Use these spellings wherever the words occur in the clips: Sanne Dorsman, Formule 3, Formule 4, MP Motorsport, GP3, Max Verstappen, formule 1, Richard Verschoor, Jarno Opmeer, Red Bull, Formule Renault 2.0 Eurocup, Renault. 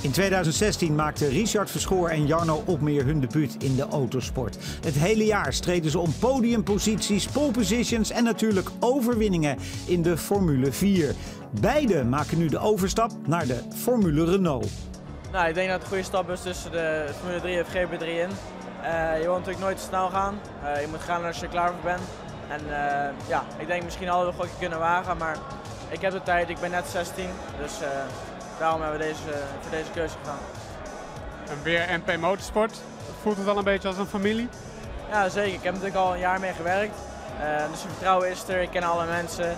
In 2016 maakten Richard Verschoor en Jarno Opmeer hun debuut in de autosport. Het hele jaar streden ze om podiumposities, pole positions en natuurlijk overwinningen in de Formule 4. Beide maken nu de overstap naar de Formule Renault. Nou, ik denk dat het een goede stap is tussen de Formule 3 en GP3 in. Je wil natuurlijk nooit te snel gaan. Je moet gaan als je klaar voor bent. En ja, ik denk misschien hadden we een gokje kunnen wagen, maar ik heb de tijd. Ik ben net 16, dus daarom hebben we voor deze keuze gegaan. En weer MP Motorsport. Voelt het al een beetje als een familie? Ja, zeker. Ik heb natuurlijk al een jaar mee gewerkt. Dus het vertrouwen is er. Ik ken alle mensen.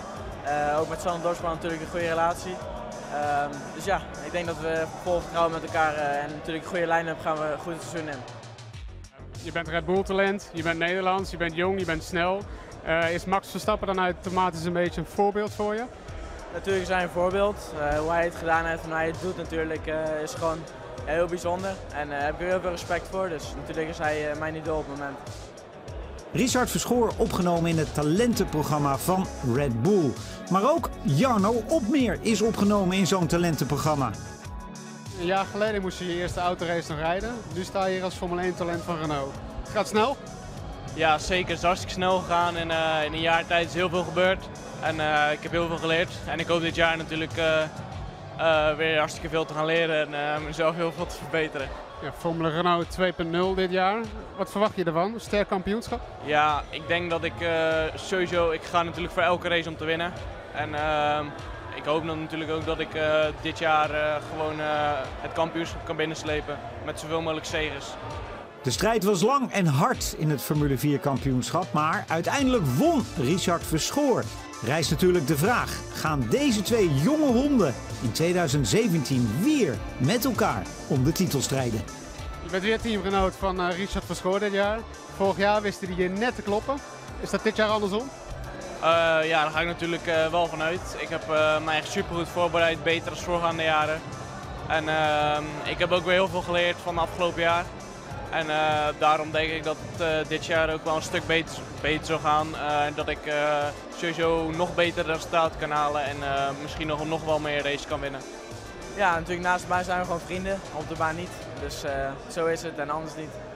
Ook met Sanne Dorsman natuurlijk een goede relatie. Dus ja, ik denk dat we vol vertrouwen met elkaar en natuurlijk een goede line-up gaan we goed het seizoen in. Je bent Red Bull talent, je bent Nederlands, je bent jong, je bent snel. Is Max Verstappen dan automatisch een beetje een voorbeeld voor je? Natuurlijk is hij een voorbeeld. Hoe hij het gedaan heeft en hoe hij het doet natuurlijk is gewoon heel bijzonder. En daar heb ik heel veel respect voor, dus natuurlijk is hij mijn idool op het moment. Richard Verschoor opgenomen in het talentenprogramma van Red Bull. Maar ook Jarno Opmeer is opgenomen in zo'n talentenprogramma. Een jaar geleden moest je je eerste autorace nog rijden. Nu sta je hier als Formule 1 talent van Renault. Het gaat snel? Ja, zeker. Het is hartstikke snel gegaan. En, in een jaar tijd is heel veel gebeurd. En ik heb heel veel geleerd. En ik hoop dit jaar natuurlijk weer hartstikke veel te gaan leren en mezelf heel veel te verbeteren. Ja, Formule Renault 2.0 dit jaar. Wat verwacht je ervan? Een sterk kampioenschap? Ja, ik denk dat ik sowieso... Ik ga natuurlijk voor elke race om te winnen. En ik hoop dan natuurlijk ook dat ik dit jaar gewoon het kampioenschap kan binnenslepen. Met zoveel mogelijk zegens. De strijd was lang en hard in het Formule 4 kampioenschap. Maar uiteindelijk won Richard Verschoor. Rijst natuurlijk de vraag, gaan deze twee jonge honden in 2017 weer met elkaar om de titel strijden? Je bent weer teamgenoot van Richard Verschoor dit jaar. Vorig jaar wisten die je net te kloppen. Is dat dit jaar andersom? Ja, daar ga ik natuurlijk wel van uit. Ik heb me echt supergoed voorbereid, beter dan voorgaande jaren. En ik heb ook weer heel veel geleerd van het afgelopen jaar. En daarom denk ik dat het dit jaar ook wel een stuk beter zal gaan. En dat ik sowieso nog beter resultaat kan halen en misschien nog wel meer races kan winnen. Ja, natuurlijk naast mij zijn we gewoon vrienden, op de baan niet. Dus zo is het en anders niet.